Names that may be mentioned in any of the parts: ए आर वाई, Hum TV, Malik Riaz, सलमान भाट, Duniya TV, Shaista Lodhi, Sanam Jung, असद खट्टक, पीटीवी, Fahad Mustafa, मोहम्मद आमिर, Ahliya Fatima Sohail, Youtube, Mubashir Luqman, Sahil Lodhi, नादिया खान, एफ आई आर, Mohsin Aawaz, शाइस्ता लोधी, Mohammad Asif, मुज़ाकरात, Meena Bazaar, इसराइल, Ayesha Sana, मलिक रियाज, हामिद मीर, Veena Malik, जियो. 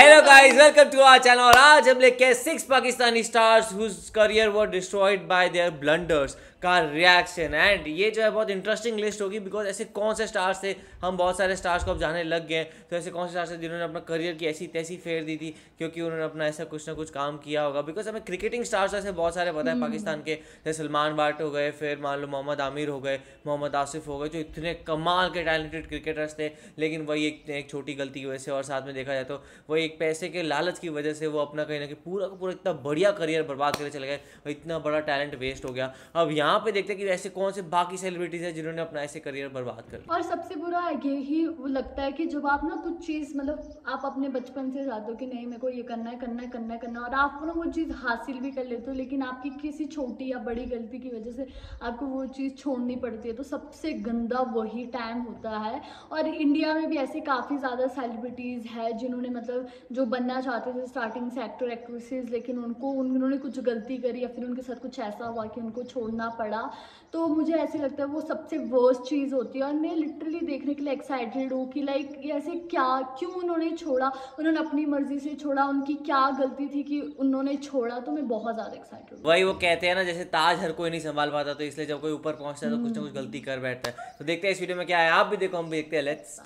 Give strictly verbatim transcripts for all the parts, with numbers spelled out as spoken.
Hello guys, welcome to our channel. और आज हम लेके six Pakistani stars whose career were destroyed by their blunders का रिएक्शन। एंड ये जो है बहुत इंटरेस्टिंग लिस्ट होगी, बिकॉज ऐसे कौन से स्टार्स थे, हम बहुत सारे स्टार्स को अब जाने लग गए, तो ऐसे कौन से स्टार्स थे जिन्होंने अपना करियर की ऐसी तैसी फेर दी थी क्योंकि उन्होंने अपना ऐसा कुछ ना कुछ काम किया होगा। बिकॉज हमें क्रिकेटिंग स्टार्स ऐसे बहुत सारे पता है पाकिस्तान के, जैसे सलमान भाट हो गए, फिर मान लो मोहम्मद आमिर हो गए, मोहम्मद आसिफ हो गए, जो इतने कमाल के टैलेंटेड क्रिकेटर्स थे। लेकिन वही एक, एक छोटी गलती की वजह से और साथ में देखा जाए तो वही एक पैसे के लालच की वजह से वो अपना कहीं ना कहीं पूरा का पूरा इतना बढ़िया करियर बर्बाद करके चले गए और इतना बड़ा टैलेंट वेस्ट हो गया। अब यहाँ पे देखते हैं कि ऐसे कौन से बाकी सेलिब्रिटीज हैं जिन्होंने अपना ऐसे करियर बर्बाद कर दिया। और सबसे बुरा यही लगता है कि जब आप ना कुछ चीज़ मतलब आप अपने बचपन से चाहते हो कि नहीं मेरे को ये करना है करना है करना है करना, और आप ना वो चीज़ हासिल भी कर लेते हो, लेकिन आपकी किसी छोटी या बड़ी गलती की वजह से आपको वो चीज़ छोड़नी पड़ती है। तो सबसे गंदा वही टाइम होता है। और इंडिया में भी ऐसे काफ़ी ज़्यादा सेलिब्रिटीज़ है जिन्होंने मतलब जो बनना चाहते थे स्टार्टिंग से एक्टर एक्ट्रेसेस, लेकिन उनको उन्होंने कुछ गलती करी या फिर उनके साथ कुछ ऐसा हुआ कि उनको छोड़ना पड़ा। तो मुझे ऐसे लगता है वो सबसे वर्स्ट चीज़ होती है। और मैं लिटरली देखने के लिए एक्साइटेड हूँ कि लाइक ऐसे क्या क्यों उन्होंने छोड़ा, उन्होंने अपनी मर्जी से छोड़ा, उनकी क्या गलती थी कि उन्होंने छोड़ा। तो मैं बहुत ज़्यादा एक्साइटेड हूँ। वही वो कहते हैं ना, जैसे ताज हर कोई नहीं संभाल पाता, तो इसलिए जब कोई ऊपर पहुँचता है तो कुछ ना कुछ गलती कर बैठता है। तो देखते हैं इस वीडियो में क्या है, आप भी देखो हम भी देखते हैं। लेट्स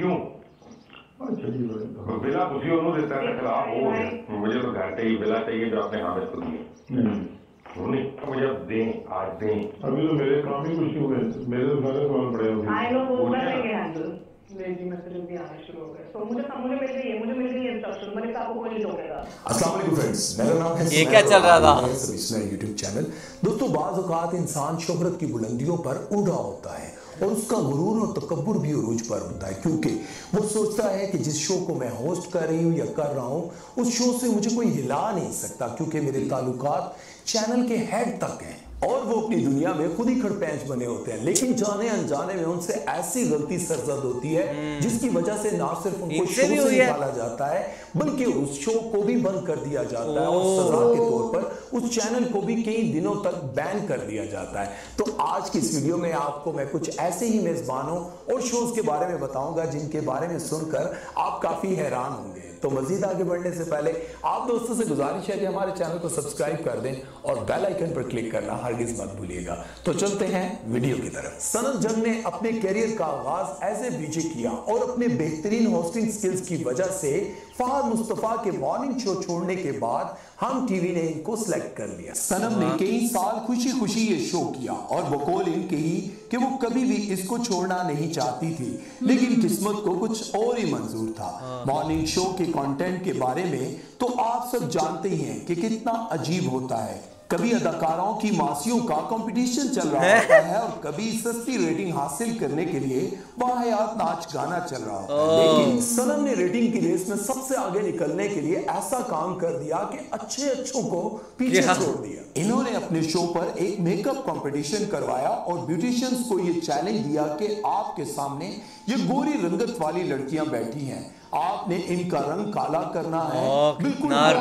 क्यों अच्छा जी बिला उसी और देता है खिलाफ हो गया। मुझे तो घर पे ही बिला चाहिए जो आपने हामिद को दिए नहीं, मुझे दें आज दें। अभी तो मेरे काम ही कुछ हो गए, मेरे तो सारे सवाल पड़े हो गए। आई नो वो कर लेंगे हैंडल मेरी मतलब भी आना शुरू हो गए। तो मुझे मुझे मिल गई मुझे मिल गई इंस्ट्रक्शन, मैंने कहा आपको कोई नहीं रोकेगा। अस्सलाम वालेकुम फ्रेंड्स, मेरा नाम है, ये क्या चल रहा था इसमें YouTube चैनल। दोस्तों बाज़ औक़ात इंसान शोहरत की बुलंदियों पर उड़ा होता है और उसका गुरूर और तकब्बुर भी उरूज पर होता है, क्योंकि वो सोचता है कि जिस शो को मैं होस्ट कर रही हूँ या कर रहा हूँ उस शो से मुझे कोई हिला नहीं सकता, क्योंकि मेरे ताल्लुकात चैनल के हेड तक हैं और वो अपनी दुनिया में खुद ही खड़पैंच बने होते हैं। लेकिन जाने अनजाने में उनसे ऐसी गलती सरजद होती है जिसकी वजह से ना सिर्फ उनको शो से निकाला जाता है बल्कि उस शो को भी बंद कर दिया जाता है और सजा के तौर पर उस चैनल को भी कई दिनों तक बैन कर दिया जाता है। तो आज की इस वीडियो में आपको मैं कुछ ऐसे ही मेजबानों और शोज के बारे में बताऊंगा जिनके बारे में सुनकर आप काफी हैरान होंगे। तो मजीद आगे बढ़ने से पहले आप दोस्तों से गुजारिश है कि हमारे चैनल को सब्सक्राइब कर दें और बेल आइकन पर क्लिक करना हरगिज मत भूलिएगा। तो चलते हैं वीडियो की तरफ। सनम जंग ने अपने करियर का आगाज एज ए डीजे किया और अपने बेहतरीन होस्टिंग स्किल्स की वजह से फहद मुस्तफा के मॉर्निंग शो छोड़ने के बाद हम टीवी ने इनको सिलेक्ट कर लिया। सनम ने कई साल खुशी खुशी ये शो किया और बकौल इनके ही कि वो कभी भी इसको छोड़ना नहीं चाहती थी, लेकिन किस्मत को कुछ और ही मंजूर था। मॉर्निंग शो के कंटेंट के बारे में तो आप सब जानते ही हैं कि कितना अजीब होता है। कभी अदाकारों की मासियों का कंपटीशन चल रहा होता है और कभी सस्ती रेटिंग हासिल करने के लिए वाहियात नाच गाना चल रहा होता है। लेकिन सनम ने रेटिंग की रेस में सबसे आगे निकलने के लिए ऐसा काम कर दिया कि अच्छे अच्छों को पीछे छोड़ दिया। इन्होंने अपने शो पर एक मेकअप कंपटीशन करवाया और ब्यूटिशियंस को ये चैलेंज दिया कि आपके सामने ये गोरी रंगत वाली लड़कियां बैठी हैं, आपने इनका रंग काला करना है, बिल्कुल इनका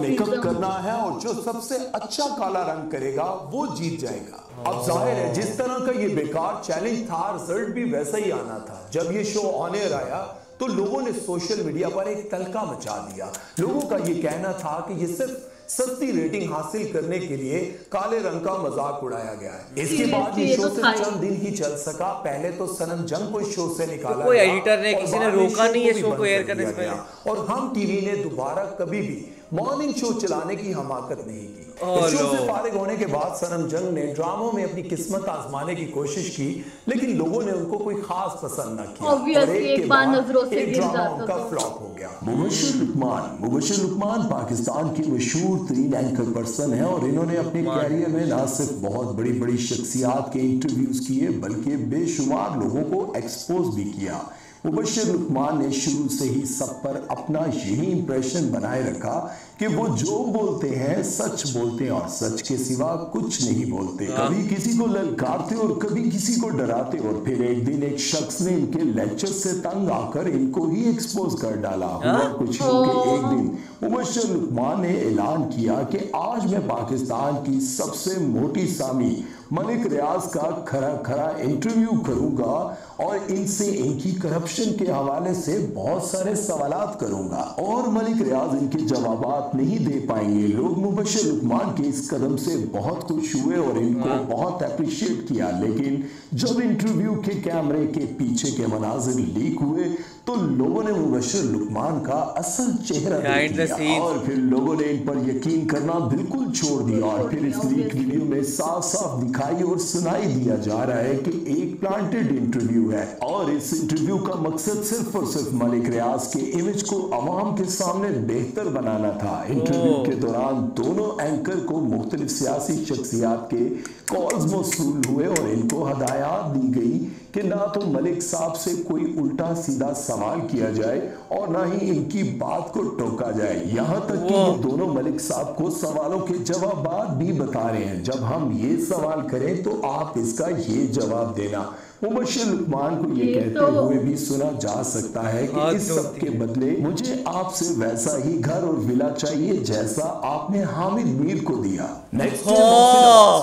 मेकअप करना है और जो सबसे अच्छा काला रंग करेगा वो जीत जाएगा। अब जाहिर है जिस तरह का ये बेकार चैलेंज था रिजल्ट भी वैसा ही आना था। जब ये शो ऑन एयर आया तो लोगों ने सोशल मीडिया पर एक तहलका मचा दिया। लोगों का ये कहना था कि ये सिर्फ सस्ती रेटिंग हासिल करने के लिए काले रंग का मजाक उड़ाया गया है। इसके बाद ये शो से चंद दिन ही चल सका। पहले तो सनम जंग को शो से निकाला, कोई एडिटर ने किसी ने रोका नहीं है शो को एयर करने से, और हम टीवी ने दोबारा कभी भी मॉर्निंग शो चलाने की हमाकत नहीं की। इस शो से फारिग होने के बाद सनम जंग ने ड्रामों में अपनी किस्मत आजमाने की कोशिश की, लेकिन लोगों ने उनको कोई खास पसंद न किया और एक के बाद एक ड्रामा उनका फ्लॉप हो गया। मुबशिर लुकमान मुबशिर लुकमान पाकिस्तान की मशहूर तीन एंकर पर्सन है और इन्होंने अपने कैरियर में ना सिर्फ बहुत बड़ी बड़ी शख्सियात के इंटरव्यूज किए बल्कि बेशुमार लोगों को एक्सपोज भी किया। मुबशिर लुकमान ने शुरू से ही सब पर अपना यही इंप्रेशन बनाए रखा कि वो जो बोलते हैं सच बोलते हैं और सच के सिवा कुछ नहीं बोलते। कभी किसी को ललकारते और कभी किसी को डराते, और फिर एक दिन एक शख्स ने इनके लेक्चर से तंग आकर इनको ही एक्सपोज कर डाला। हुआ कुछ के एक दिन मुबशिर लुकमान ने ऐलान किया कि आज मैं पाकिस्तान की सबसे मोटी सामी मलिक रियाज का खरा खरा इंटरव्यू करूंगा और इनसे इनकी करप्शन के हवाले से बहुत सारे सवालात करूंगा और मलिक रियाज इनके जवाब नहीं दे पाएंगे। लोग मुबशिर लुकमान के इस कदम से बहुत खुश हुए और इनको बहुत अप्रिशिएट किया, लेकिन जब इंटरव्यू के कैमरे के पीछे के मनाजिर लीक हुए तो लोगों ने मुबशिर लुकमान का असल चेहरा देख लिया और फिर लोगों ने इन पर यकीन करना बिल्कुल छोड़ दिया। और फिर इस लीक वीडियो में साफ साफ दिखाई और सुनाई दिया जा रहा है कि एक प्लांटेड इंटरव्यू है और इस इंटरव्यू का मकसद सिर्फ और सिर्फ मलिक रियाज के इमेज को आवाम के सामने बेहतर बनाना था। इंटरव्यू के दौरान दोनों एंकर को मुख्तलिफ सियासी शख्सियात के कॉल्स मौसूल हुए और इनको हदायत दी गई कि ना तो मलिक साहब से कोई उल्टा सीधा सवाल किया जाए और ना ही इनकी बात को टोका जाए। यहाँ तक कि दोनों मलिक साहब को सवालों के जवाब भी बता रहे हैं, जब हम ये सवाल करें तो आप इसका ये जवाब देना। मुबशिर लुकमान को ये कहते हुए भी सुना जा सकता है कि इस सब के बदले मुझे आपसे वैसा ही घर और विला चाहिए जैसा आपने हामिद मीर को दिया। नेक्स्ट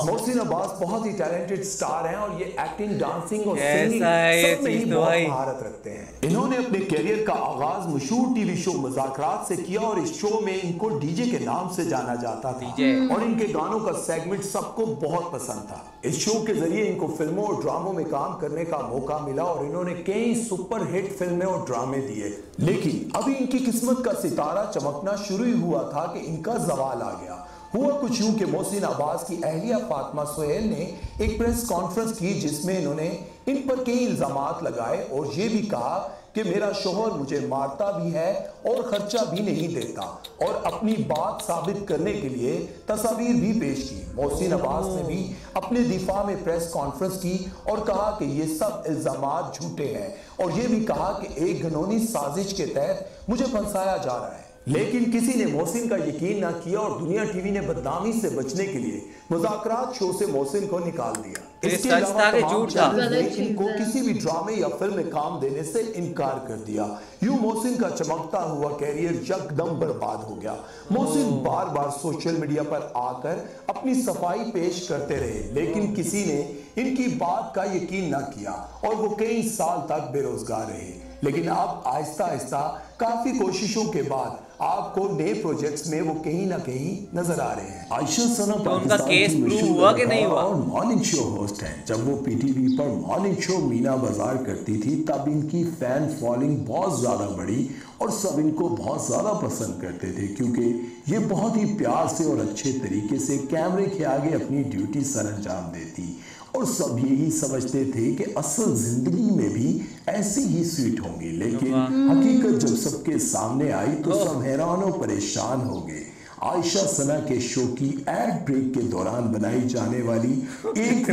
मोहसिन अब्बास बहुत ही टैलेंटेड स्टार हैं और ये एक्टिंग, डांसिंग और सिंगिंग सब में ही बहुत महारत रखते हैं। इन्होंने अपने करियर का आगाज मशहूर टीवी शो मुज़ाकरात से किया और इस शो में इनको डीजे के नाम से जाना जाता था और इनके गानों का सेगमेंट सबको बहुत पसंद था। इस शो के जरिए इनको फिल्मों और ड्रामों में काम करने का मौका मिला और इन्होंने कई सुपर हिट फिल्में और ड्रामे दिए, लेकिन अभी इनकी किस्मत का सितारा चमकना शुरू ही हुआ था कि इनका जवाल आ गया। हुआ कुछ यूं कि मोहसिन आवाज की अहलिया फातिमा सोहेल ने एक प्रेस कॉन्फ्रेंस की जिसमें इन्होंने इन पर कई इल्जामात लगाए और ये भी कहा कि मेरा शोहर मुझे मारता भी है और खर्चा भी नहीं देता, और अपनी बात साबित करने के लिए तस्वीर भी पेश की। मोहसिन अब्बास ने भी अपने दिफा में प्रेस कॉन्फ्रेंस की और कहा कि ये सब इल्जामात झूठे हैं और ये भी कहा कि एक घिनौनी साजिश के तहत मुझे फंसाया जा रहा है। लेकिन किसी ने मोहसिन का यकीन ना किया और दुनिया टीवी ने बदनामी से बचने के लिए मुज़ाकरात शो से मोहसिन को निकाल दिया। इसके अलावा तमाम चैनल ने इनको किसी भी ड्रामे या फिल्म में काम देने से इनकार कर दिया। यूं मोहसिन का चमकता हुआ कैरियर एकदम बर्बाद हो गया। मोहसिन बार बार सोशल मीडिया पर आकर अपनी सफाई पेश करते रहे, लेकिन किसी ने इनकी बात का यकीन ना किया और वो कई साल तक बेरोजगार रहे। लेकिन अब आहिस्ता आहिस्ता काफी कोशिशों के बाद आपको नए प्रोजेक्ट्स में वो कहीं ना कहीं नजर आ रहे हैं। आयशा सना तो उनका केस प्रूव हुआ कि नहीं हुआ? मॉर्निंग शो होस्ट हैं। जब वो पीटीवी पर मॉर्निंग शो मीना बाजार करती थी तब इनकी फैन फॉलोइंग बहुत ज्यादा बढ़ी और सब इनको बहुत ज्यादा पसंद करते थे क्योंकि ये बहुत ही प्यार से और अच्छे तरीके से कैमरे के आगे अपनी ड्यूटी सर अंजाम देती और सब यही समझते थे कि असल जिंदगी में भी ऐसी ही स्वीट होंगी, लेकिन हकीकत जब सबके सामने आई तो सब हैरान और परेशान हो गए। आयशा सना के शो की एड ब्रेक के दौरान बनाई जाने वाली एक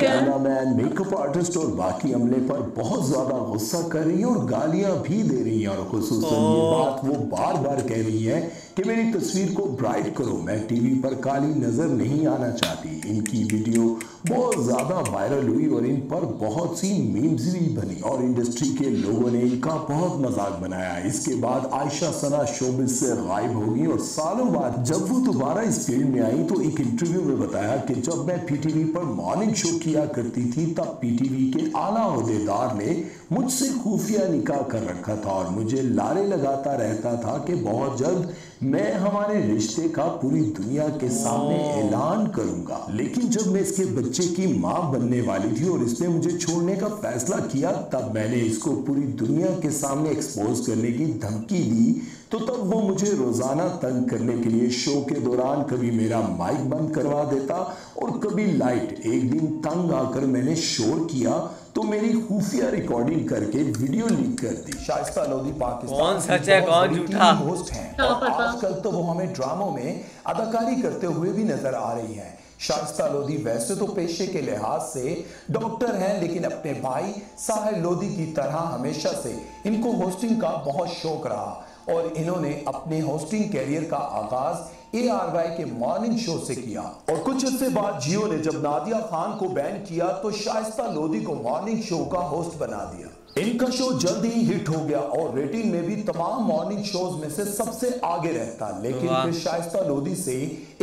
कैमरामैन, मेकअप आर्टिस्ट और बाकी अमले पर बहुत ज्यादा गुस्सा कर रही है और गालियां भी दे रही है और खुसूसन ये बात वो बार बार कह रही है कि मेरी तस्वीर को ब्राइट करो, मैं टीवी पर काली नजर नहीं आना चाहती। इनकी वीडियो बहुत ज़्यादा वायरल हुई और इन पर बहुत सी मीम्स भी बनी और इंडस्ट्री के लोगों ने इनका बहुत मजाक बनाया। इसके बाद आयशा सना शोबिज़ से गायब हो गई और सालों बाद जब वो दोबारा इस फील्ड में आई तो एक इंटरव्यू में बताया कि जब मैं पीटीवी पर मॉर्निंग शो किया करती थी तब पीटीवी के आला अहदेदार ने मुझसे खुफिया निकाह कर रखा था और मुझे लारे लगाता रहता था कि बहुत जल्द मैं हमारे रिश्ते का पूरी दुनिया के सामने ऐलान करूंगा। लेकिन जब मैं इसके बच्चे की माँ बनने वाली थी और इसने मुझे छोड़ने का फैसला किया तब मैंने इसको पूरी दुनिया के सामने एक्सपोज करने की धमकी दी, तो तब वो मुझे रोजाना तंग करने के लिए शो के दौरान कभी मेरा माइक बंद करवा देता और कभी लाइट। एक दिन तंग आकर मैंने शोर किया तो मेरी खुफिया रिकॉर्डिंग करके वीडियो लीक कर दी। शाइस्ता लोधी पाकिस्तान सच है कौन झूठा होस्ट हैं। आजकल तो वो हमें ड्रामों में अदाकारी करते हुए भी नजर आ रही हैं। शाइस्ता लोधी वैसे तो पेशे के लिहाज से डॉक्टर हैं, लेकिन अपने भाई साहिल लोधी की तरह हमेशा से इनको होस्टिंग का बहुत शौक रहा और इन्होंने अपने होस्टिंग कैरियर का आगाज ए आर वाई के मॉर्निंग शो से किया। और कुछ अरसे बाद जियो ने जब नादिया खान को बैन किया तो शाइस्ता लोधी को मॉर्निंग शो का होस्ट बना दिया। इनका शो जल्द ही हिट हो गया और रेटिंग में भी तमाम मॉर्निंग शोज में से सबसे आगे रहता, लेकिन फिर शाइस्ता लोधी से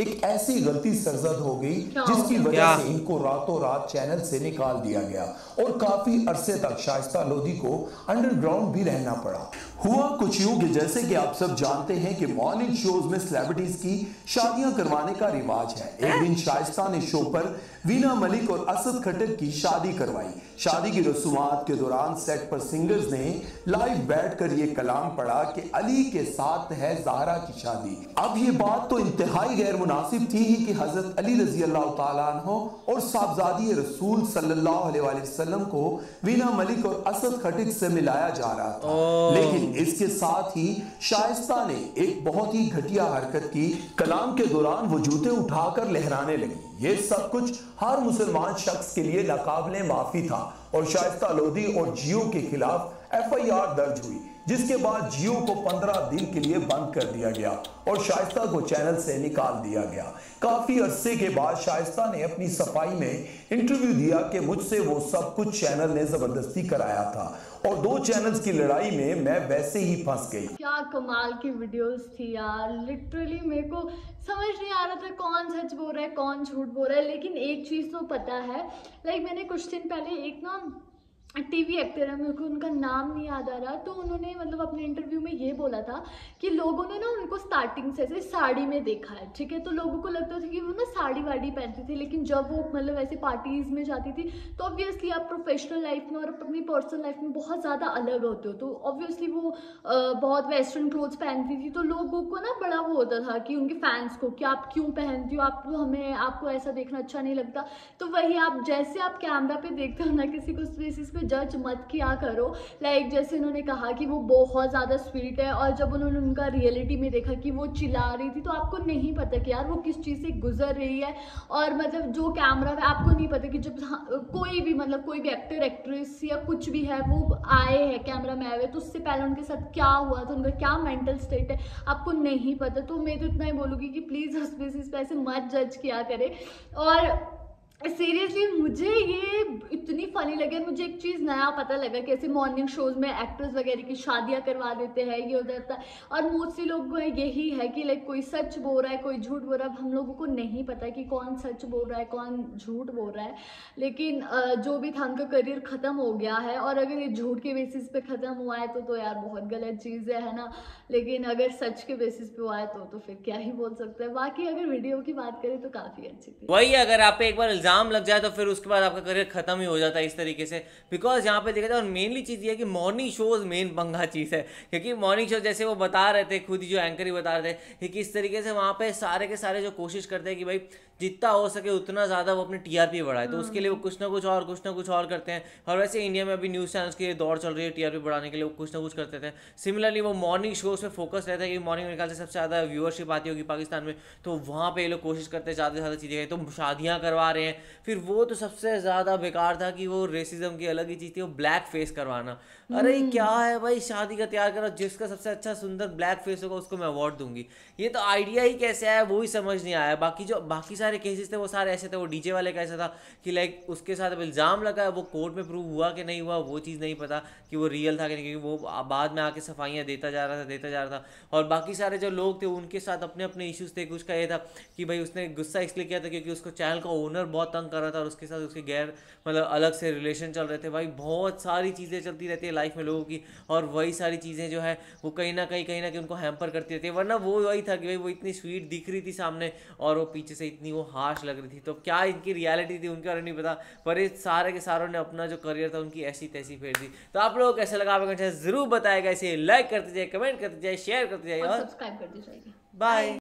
एक ऐसी गलती सरजद हो गई जिसकी वजह से इनको रातों रात चैनल से निकाल दिया गया और काफी अरसे तक शाइस्ता लोधी को अंडरग्राउंड भी रहना पड़ा। हुआ कुछ यूं कि जैसे कि आप सब जानते हैं कि मॉर्निंग शोज में सेलिब्रिटीज की शादियां करवाने का रिवाज है। एक दिन शाइस्ता ने शो पर वीना मलिक और असद खट्टक की शादी करवाई। शादी की रस्मात के दौरान सेट पर सिंगर्स ने लाइव बैठकर ये कलाम पढ़ा कि अली के साथ है ज़हरा की शादी। अब ये बात तो इंतहाई गैर मुनासिब थी ही कि हजरत अली रजी अल्लाह तआला अन्हु और साहबजादी रसूल सल्लल्लाहु अलैहि वसल्लम को वीना मलिक और असद खट्टक से मिलाया जा रहा था, लेकिन इसके साथ ही शाइस्ता ने एक बहुत ही घटिया हरकत की। कलाम के दौरान वो जूते उठाकर लहराने लगी। ये सब कुछ हर मुसलमान शख्स के लिए नाकाबिले माफी था और शाइस्ता लोधी और जियो के खिलाफ एफ आई आर दर्ज हुई, जिसके बाद जियो को पंद्रह दिन के लिए बंद कर दिया गया और शाइस्ता को चैनल से निकाल दिया गया। काफी अरसे के बाद शाइस्ता ने अपनी सफाई में इंटरव्यू दिया कि मुझसे वो सब कुछ चैनल ने जबरदस्ती कराया था और दो चैनल्स की लड़ाई में मैं वैसे ही फंस गई। क्या कमाल की वीडियोस थी यार, लिटरली मेरे को समझ नहीं आ रहा था कौन सच बोल रहा है कौन झूठ बोल रहा है। लेकिन एक चीज तो पता है, लाइक मैंने कुछ दिन पहले एक ना टीवी एक्टर है, मेरे को उनका नाम नहीं याद आ रहा, तो उन्होंने मतलब अपने इंटरव्यू में ये बोला था कि लोगों ने ना उनको स्टार्टिंग से ऐसे साड़ी में देखा है, ठीक है, तो लोगों को लगता था कि वो ना साड़ी वाड़ी पहनती थी, लेकिन जब वो मतलब ऐसे पार्टीज़ में जाती थी तो ऑब्वियसली आप प्रोफेशनल लाइफ में और अपनी पर्सनल लाइफ में बहुत ज़्यादा अलग होते हो, तो ऑब्वियसली वो बहुत वेस्टर्न क्लोथ्स पहनती थी, तो लोगों को ना बड़ा वो होता था कि उनके फैंस को कि आप क्यों पहनती हो, आप हमें आपको ऐसा देखना अच्छा नहीं लगता। तो वही आप जैसे आप कैमरा पर देखते हो ना, किसी को उस बेसिस जज मत किया करो। लाइक जैसे उन्होंने कहा कि वो बहुत ज़्यादा स्वीट है और जब उन्होंने उनका रियलिटी में देखा कि वो चिल्ला रही थी, तो आपको नहीं पता कि यार वो किस चीज़ से गुजर रही है, और मतलब जो कैमरा है आपको नहीं पता कि जब कोई भी मतलब कोई भी एक्टर एक्ट्रेस या कुछ भी है वो आए हैं कैमरा में आए हुए, तो उससे पहले उनके साथ क्या हुआ था, उनका क्या मेंटल स्टेट है आपको नहीं पता। तो मैं तो इतना ही बोलूँगी कि प्लीज़ उस बेसिस पे ऐसे मत जज किया करें। और सीरियसली मुझे ये इतनी फ़नी लगे, मुझे एक चीज़ नया पता लगा, कैसे मॉर्निंग शोज़ में एक्टर्स वगैरह की शादियां करवा देते हैं, ये हो जाता है, और मोस्टली लोगों को यही है कि लाइक कोई सच बोल रहा है कोई झूठ बोल रहा है। हम लोगों को नहीं पता कि कौन सच बोल रहा है कौन झूठ बोल रहा है, लेकिन जो भी था उनका करियर ख़त्म हो गया है, और अगर ये झूठ के बेसिस पे ख़त्म हुआ है तो, तो यार बहुत गलत चीज़ है ना, लेकिन अगर सच के बेसिस पे हुआ है तो, तो फिर क्या ही बोल सकते हैं। बाकी अगर वीडियो की बात करें तो काफ़ी अच्छी थी। वही अगर आप एक बार जाम लग जाए तो फिर उसके बाद आपका करियर खत्म ही हो जाता है इस तरीके से, बिकॉज यहाँ पे देखा जाए। और मेनली चीज़ ये है कि मॉर्निंग शोज मेन पंगा चीज़ है, क्योंकि मॉर्निंग शो जैसे वो बता रहे थे, खुद ही जो एंकर ही बता रहे थे कि इस तरीके से वहाँ पे सारे के सारे जो कोशिश करते हैं कि भाई जितना हो सके उतना ज़्यादा वो अपनी टी आर पी बढ़ाए, तो उसके लिए वो कुछ ना कुछ और कुछ ना कुछ और करते हैं। और वैसे इंडिया में अभी न्यूज़ चैनल्स की दौड़ चल रही है, टी आर पी बढ़ाने के लिए वो कुछ ना कुछ करते थे। सिमिलरली वो मॉर्निंग शोज में फोकस रहता है कि मॉर्निंग में निकालते सबसे ज़्यादा व्यूअरशिप आती होगी पाकिस्तान में, तो वहाँ पर ये लोग कोशिश करते ज़्यादा से ज़्यादा चीज़ें, तो शादियाँ करवा रहे हैं। फिर वो तो सबसे ज़्यादा बेकार था कि वो रेसिज्म की अलग ही चीज़ थी, वो ब्लैक फेस करवाना। अरे क्या है भाई, शादी का तैयार करो, जिसका सबसे अच्छा सुंदर ब्लैक फेस होगा उसको मैं अवार्ड दूंगी, ये तो आइडिया ही कैसे आया वो ही समझ नहीं आया। बाकी जो बाकी सारे केसेस थे वो सारे ऐसे थे। वो डीजे वाले का ऐसा था कि लाइक उसके साथ अब इल्ज़ाम लगा है, वो कोर्ट में प्रूव हुआ कि नहीं हुआ वो चीज़ नहीं पता कि वो रियल था कि नहीं, क्योंकि वो बाद में आके सफाइयाँ देता जा रहा था देता जा रहा था। और बाकी सारे जो लोग थे उनके साथ अपने अपने इशूज़ थे। कुछ का ये था कि भाई उसने गुस्सा इसलिए किया था क्योंकि उसको चैनल का ओनर बहुत तंग कर रहा था और उसके साथ उसके गैर मतलब अलग से रिलेशन चल रहे थे। भाई बहुत सारी चीज़ें चलती रहती है लाइफ में लोगों की, और वही सारी चीज़ें जो है वो कहीं ना कहीं कहीं ना कहीं उनको हैम्पर करती रहती है। वरना वो वही था कि भाई वो इतनी स्वीट दिख रही थी सामने और वो पीछे से इतनी वो हार्श लग रही थी, तो क्या इनकी रियलिटी थी उनके बारे में नहीं पता। पर ये सारे के सारों ने अपना जो करियर था उनकी ऐसी तैसी फेर दी। तो आप लोगों को कैसा लगा आप ज़रूर बताएगा, इसे लाइक करते जाए, कमेंट करते जाए, शेयर करते जाए और सब्सक्राइब करते जाएगा। बाय।